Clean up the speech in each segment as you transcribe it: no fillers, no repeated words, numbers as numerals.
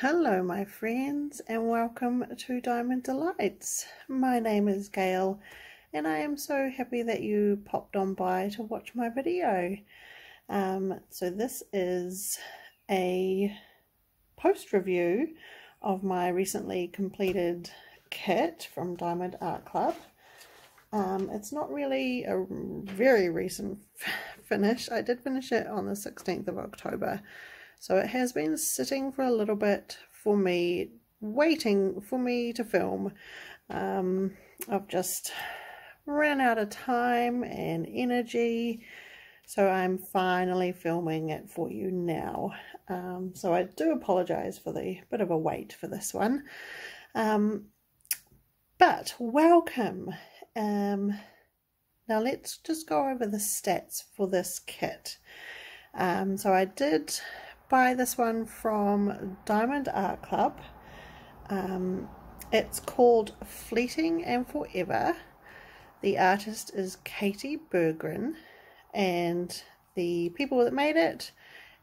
Hello my friends, and welcome to Diamond Delights. My name is Gail and I am so happy that you popped on by to watch my video. So this is a post review of my recently completed kit from Diamond Art Club. It's not really a very recent finish. I did finish it on the 16th of October. So it has been sitting for a little bit for me, waiting for me to film. I've just ran out of time and energy, so I'm finally filming it for you now. So I do apologize for the bit of a wait for this one. But welcome. Now let's just go over the stats for this kit. So I did buy this one from Diamond Art Club. It's called Fleeting and Forever. The artist is Katie Berggren, and the people that made it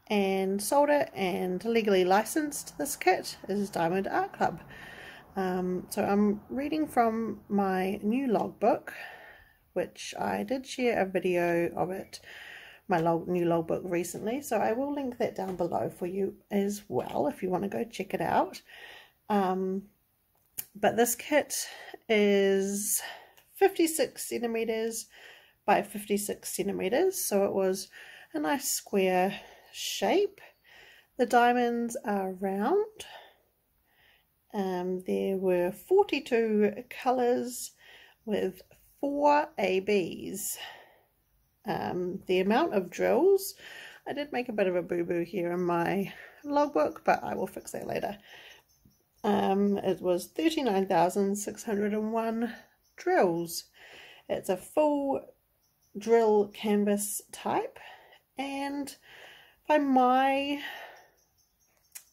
and sold it and legally licensed this kit is Diamond Art Club. So I'm reading from my new logbook, which I did share a video of it, my new logbook recently, so I will link that down below for you as well if you want to go check it out. But this kit is 56 centimeters by 56 centimeters, so it was a nice square shape. The diamonds are round. There were 42 colors with 4 ABs. The amount of drills, I did make a bit of a boo-boo here in my logbook, but I will fix that later. It was 39,601 drills. It's a full drill canvas type, and by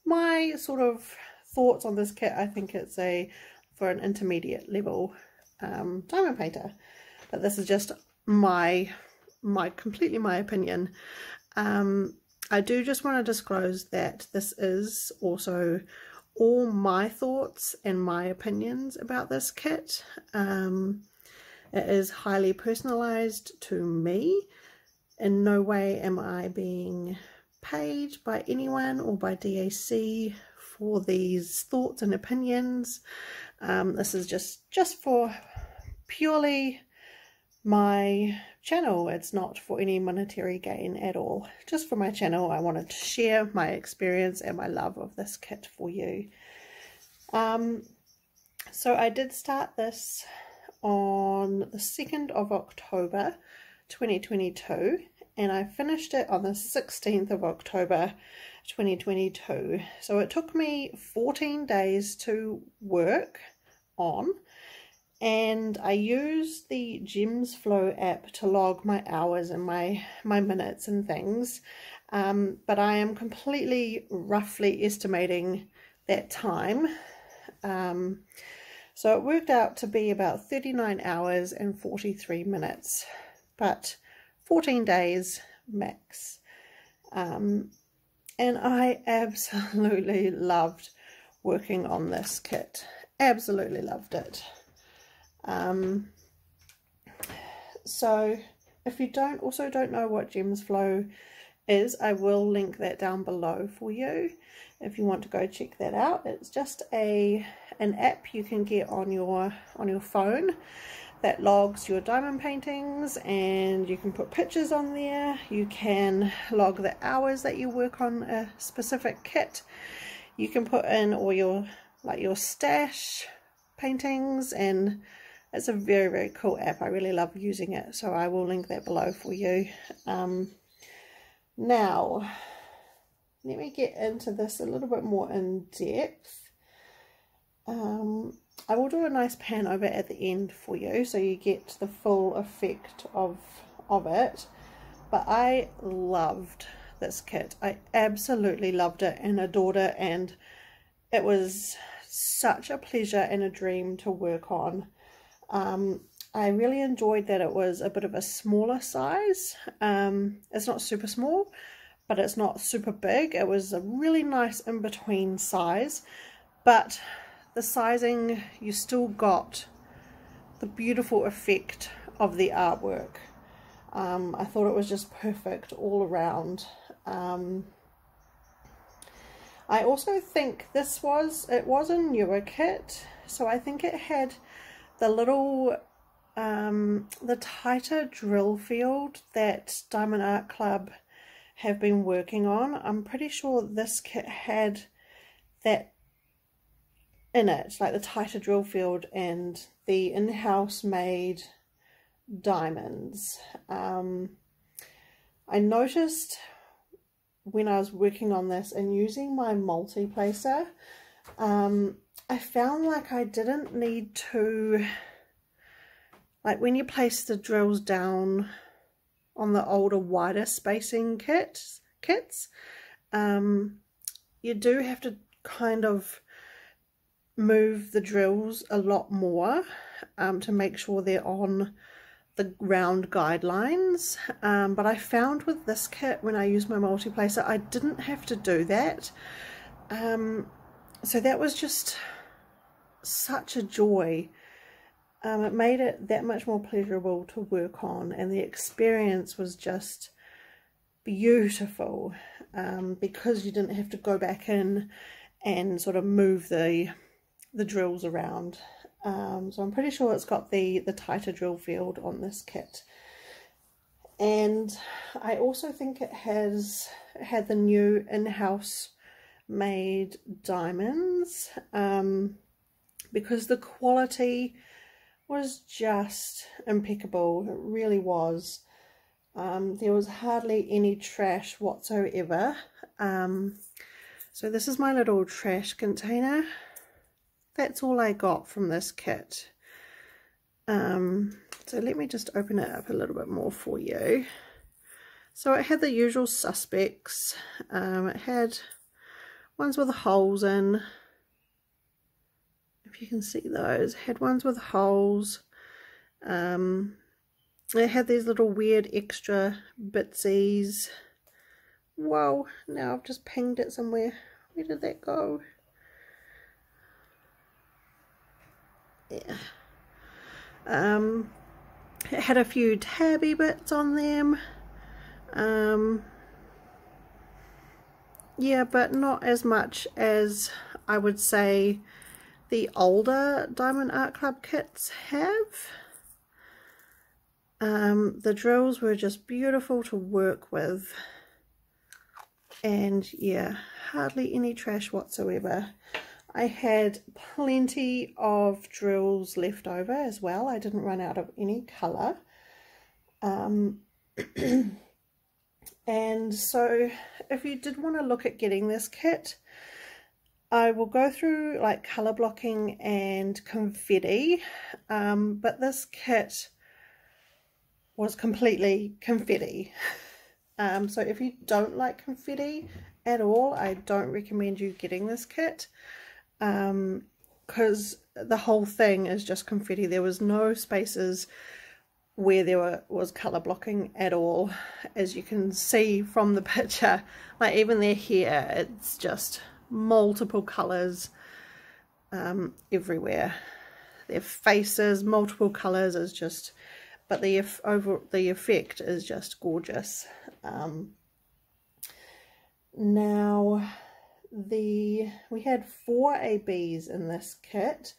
my sort of thoughts on this kit, I think it's for an intermediate level diamond painter, but this is just completely my opinion. I do just want to disclose that this is also all my thoughts and my opinions about this kit. It is highly personalized to me. In no way am I being paid by anyone or by DAC for these thoughts and opinions. This is just for purely my channel. It's not for any monetary gain at all, just for my channel. I wanted to share my experience and my love of this kit for you. So I did start this on the 2nd of October 2022, and I finished it on the 16th of October 2022. So it took me 14 days to work on, and I used the Gems Flow app to log my hours and my minutes and things, but I am completely roughly estimating that time. So it worked out to be about 39 hours and 43 minutes, but 14 days max. And I absolutely loved working on this kit, absolutely loved it. So if you don't know what Gems Flow is, I will link that down below for you if you want to go check that out. It's just an app you can get on your phone that logs your diamond paintings, and you can put pictures on there. You can log the hours that you work on a specific kit. You can put in all your stash paintings, and it's a very, very cool app. I really love using it, so I will link that below for you. Now, let me get into this a little bit more in depth. I will do a nice pan over at the end for you, so you get the full effect of it. But I loved this kit. I absolutely loved it and adored it, and it was such a pleasure and a dream to work on. I really enjoyed that it was a bit of a smaller size. It's not super small, but it's not super big. It was a really nice in-between size, but the sizing, you still got the beautiful effect of the artwork. I thought it was just perfect all around. I also think this was, it was a newer kit, so I think it had the little, the tighter drill field that Diamond Art Club have been working on. I'm pretty sure this kit had that in it, like the tighter drill field and the in-house made diamonds. I noticed when I was working on this and using my multi-placer, I found like I didn't need to, like when you place the drills down on the older, wider spacing kits, you do have to kind of move the drills a lot more to make sure they're on the round guidelines, but I found with this kit, when I used my multi-placer, I didn't have to do that. So that was just such a joy. It made it that much more pleasurable to work on, and the experience was just beautiful, because you didn't have to go back in and sort of move the drills around. So I'm pretty sure it's got the tighter drill field on this kit, and I also think it has had the new in-house made diamonds, because the quality was just impeccable. It really was. There was hardly any trash whatsoever. So this is my little trash container. That's all I got from this kit. So let me just open it up a little bit more for you. So it had the usual suspects. It had ones with holes in, if you can see those, had ones with holes. It had these little weird extra bitsies. Whoa, now I've just pinged it somewhere. Where did that go? Yeah. It had a few tabby bits on them. Yeah, but not as much as I would say the older Diamond Art Club kits have. The drills were just beautiful to work with, and yeah, hardly any trash whatsoever. I had plenty of drills left over as well. I didn't run out of any colour. And so if you did want to look at getting this kit, I will go through like colour blocking and confetti, but this kit was completely confetti. So if you don't like confetti at all, I don't recommend you getting this kit, because the whole thing is just confetti. There was no spaces where there was colour blocking at all, as you can see from the picture. Like even their hair, it's just multiple colours everywhere. Their faces, multiple colours, is just, but the effect is just gorgeous. Now we had 4 ABs in this kit,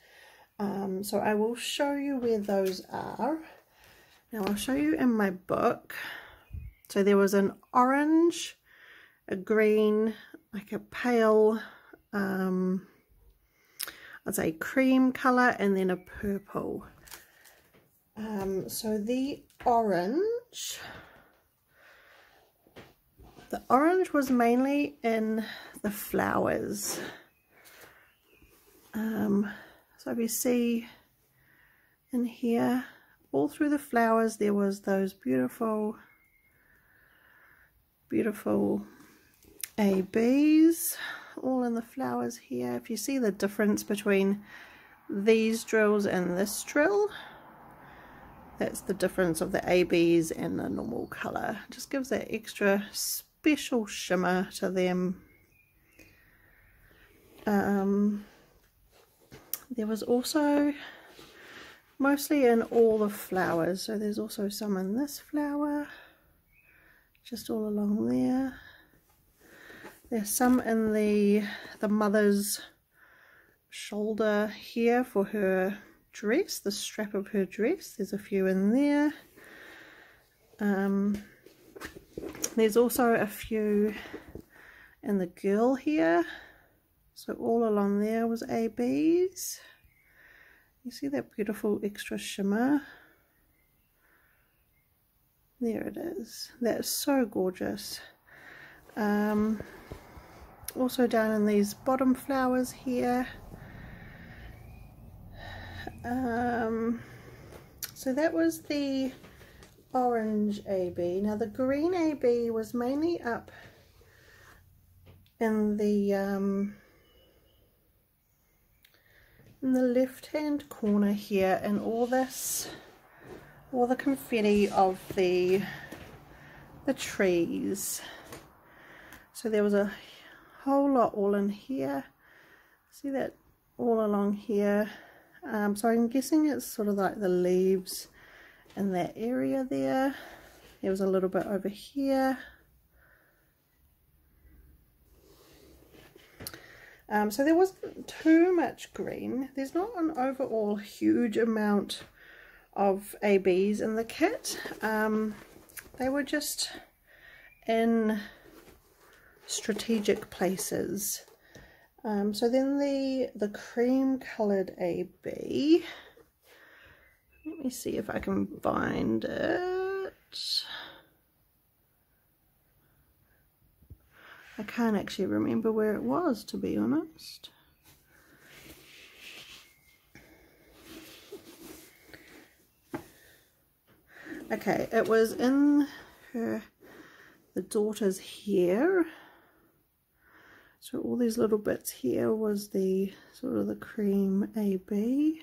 so I will show you where those are. Now I'll show you in my book. So there was an orange, a green, like a pale, I'd say cream colour, and then a purple. So the orange was mainly in the flowers. So if you see in here, all through the flowers there was those beautiful, beautiful ABs all in the flowers here. If you see the difference between these drills and this drill, that's the difference of the ABs and the normal color. Just gives that extra special shimmer to them. There was also mostly in all the flowers, so there's also some in this flower, just all along there. There's some in the mother's shoulder here for her dress, the strap of her dress. There's a few in there. There's also a few in the girl here. So all along there was ABs. You see that beautiful extra shimmer? There it is. That is so gorgeous. Also down in these bottom flowers here. So that was the orange AB. Now the green AB was mainly up in the left hand corner here, and all this, all the confetti of the trees. So there was a whole lot all in here. See that all along here. So I'm guessing it's sort of like the leaves in that area there. There was a little bit over here. So there wasn't too much green. There's not an overall huge amount of ABs in the kit. They were just in strategic places. So then the cream coloured AB, let me see if I can find it. I can't actually remember where it was, to be honest. Okay, it was in the daughter's hair. So all these little bits here was the sort of the cream AB.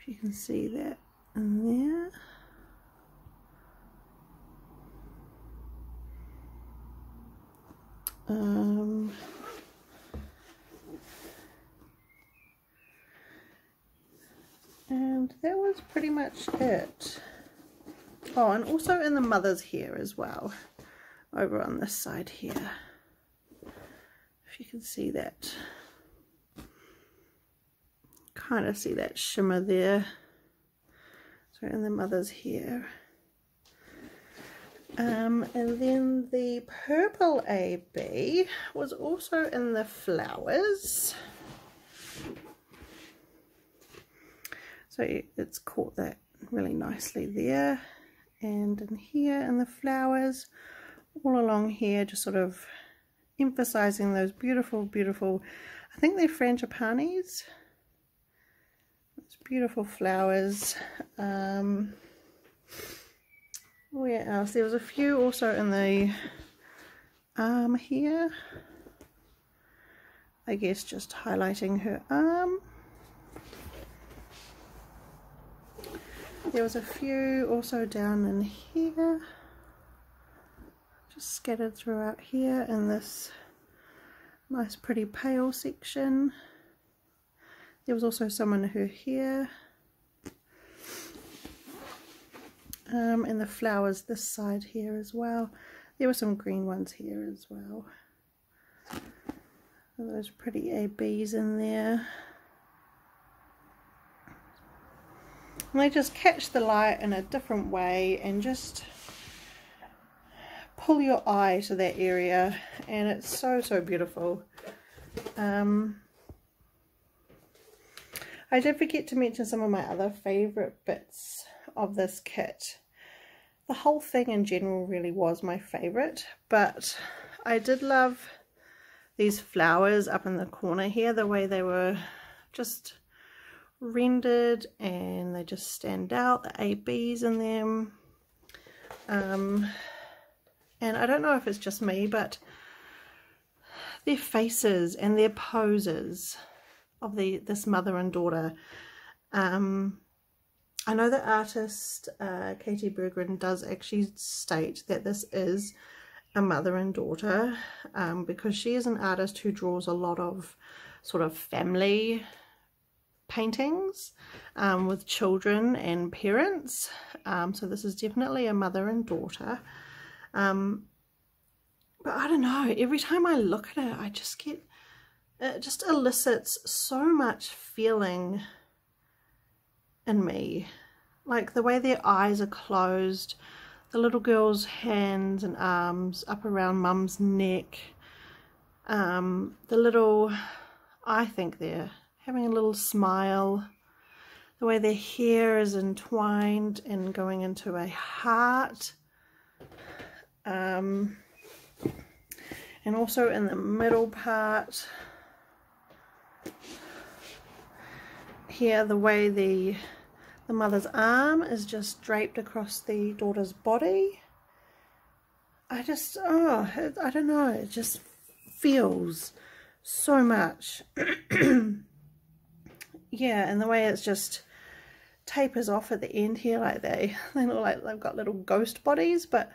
If you can see that in there. And that was pretty much it. Oh, and also in the mother's hair as well, over on this side here, if you can see that, kind of see that shimmer there. So in the mother's hair. And then the purple AB was also in the flowers. So it's caught that really nicely there. And in here in the flowers, all along here, just sort of emphasizing those beautiful, beautiful, I think they're frangipanis. Those beautiful flowers. Where else? There was a few also in the arm here. I guess just highlighting her arm. There was a few also down in here. Just scattered throughout here in this nice pretty pale section. There was also some in her hair. And the flowers this side here as well. There were some green ones here as well. And those pretty ABs in there. And they just catch the light in a different way and just pull your eye to that area, and it's so, so beautiful. I did forget to mention some of my other favourite bits of this kit. The whole thing in general really was my favorite, but I did love these flowers up in the corner here, the way they were just rendered and they just stand out, the ABs in them. And I don't know if it's just me, but their faces and their poses of this mother and daughter. I know the artist Katie Berggren does actually state that this is a mother and daughter, because she is an artist who draws a lot of sort of family paintings with children and parents. So this is definitely a mother and daughter. But I don't know, every time I look at it, I just get, it just elicits so much feeling in me. Like the way their eyes are closed, the little girl's hands and arms up around mum's neck, the little, I think they're having a little smile, the way their hair is entwined and going into a heart, and also in the middle part here, the way the mother's arm is just draped across the daughter's body. I just, oh, I don't know, it just feels so much. Yeah, and the way it's just tapers off at the end here, like they look like they've got little ghost bodies, but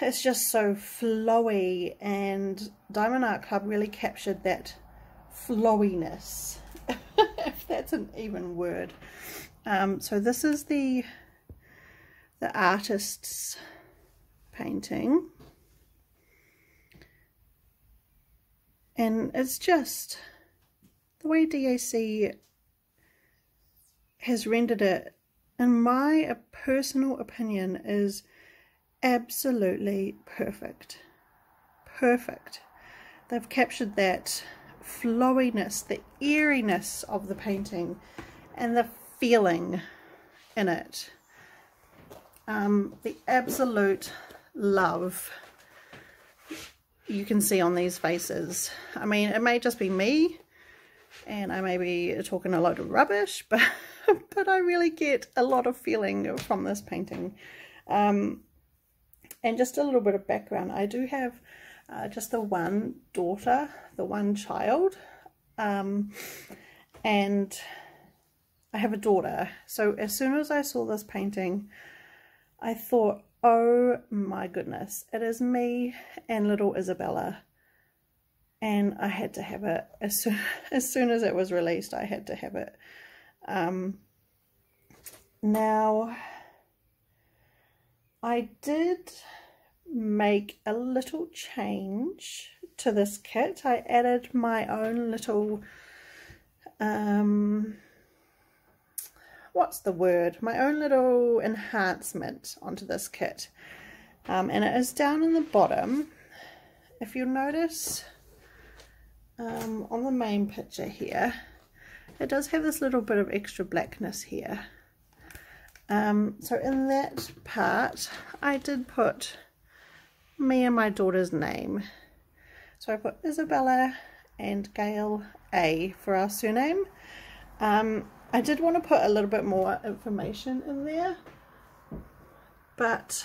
it's just so flowy, and Diamond Art Club really captured that flowiness, if that's an even word. So this is the artist's painting, and it's just the way DAC has rendered it, in my personal opinion, is absolutely perfect. Perfect. They've captured that flowiness, the airiness of the painting, and the feeling in it. The absolute love you can see on these faces. I mean, it may just be me, and I may be talking a lot of rubbish, but I really get a lot of feeling from this painting. And just a little bit of background, I do have just the one daughter, the one child, and I have a daughter. So as soon as I saw this painting, I thought, oh my goodness, it is me and little Isabella. And I had to have it. As soon as it was released, I had to have it. Now, I did make a little change to this kit. I added my own little, what's the word? My own little enhancement onto this kit. And it is down in the bottom. If you'll notice, on the main picture here, it does have this little bit of extra blackness here. So in that part, I did put me and my daughter's name. So I put Isabella and Gail A for our surname. I did want to put a little bit more information in there, but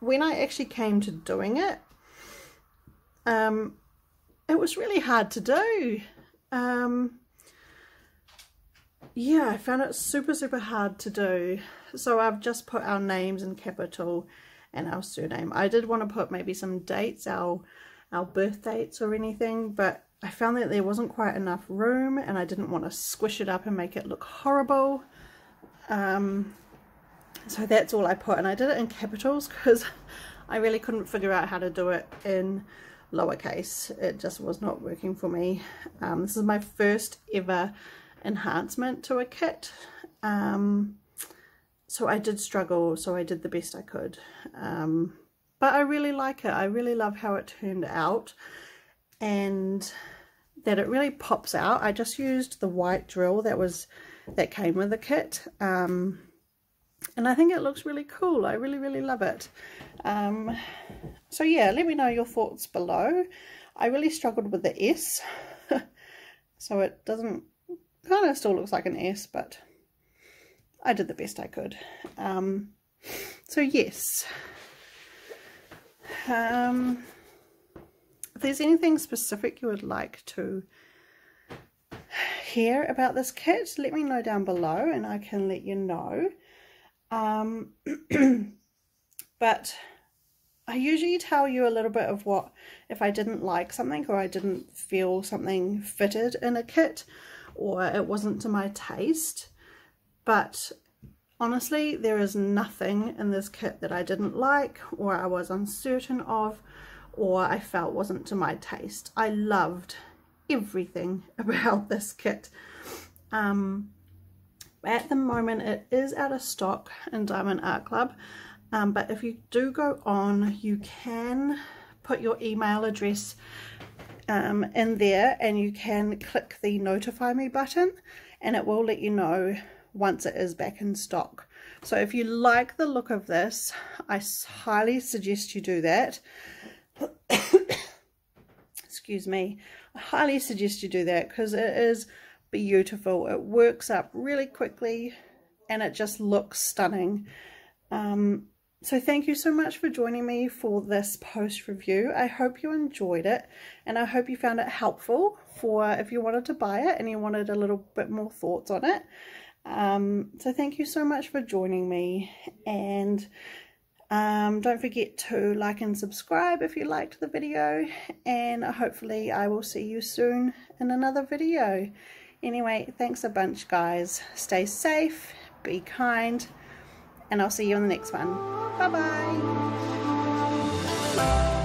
when I actually came to doing it, it was really hard to do. Yeah, I found it super hard to do. So I've just put our names in capital and our surname. I did want to put maybe some dates, our birth dates or anything, but I found that there wasn't quite enough room, and I didn't want to squish it up and make it look horrible. So that's all I put, and I did it in capitals because I really couldn't figure out how to do it in lowercase. It just was not working for me. This is my first ever enhancement to a kit, so I did struggle, so I did the best I could, but I really like it. I really love how it turned out, and that it really pops out. I just used the white drill that came with the kit, and I think it looks really cool. I really love it. So yeah, let me know your thoughts below. I really struggled with the S. So it doesn't, kind of still looks like an S, but I did the best I could. So yes, if there's anything specific you would like to hear about this kit, let me know down below and I can let you know. But I usually tell you a little bit of what, if I didn't like something or I didn't feel something fitted in a kit or it wasn't to my taste, but honestly there is nothing in this kit that I didn't like or I was uncertain of or I felt wasn't to my taste. I loved everything about this kit. At the moment it is out of stock in Diamond Art Club, but if you do go on, you can put your email address in there and you can click the notify me button and it will let you know once it is back in stock. So if you like the look of this, I highly suggest you do that. Excuse me. I highly suggest you do that because it is beautiful. It works up really quickly and it just looks stunning. So thank you so much for joining me for this post review. I hope you enjoyed it and I hope you found it helpful for if you wanted to buy it and you wanted a little bit more thoughts on it. So thank you so much for joining me, and don't forget to like and subscribe if you liked the video, and hopefully I will see you soon in another video. Anyway, thanks a bunch guys. Stay safe, be kind, and I'll see you on the next one. Bye bye.